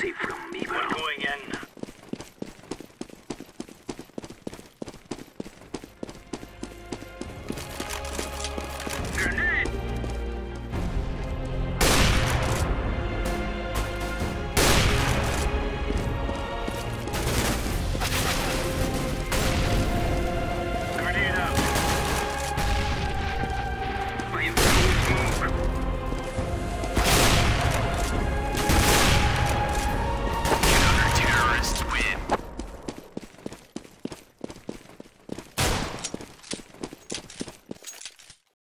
safe from me.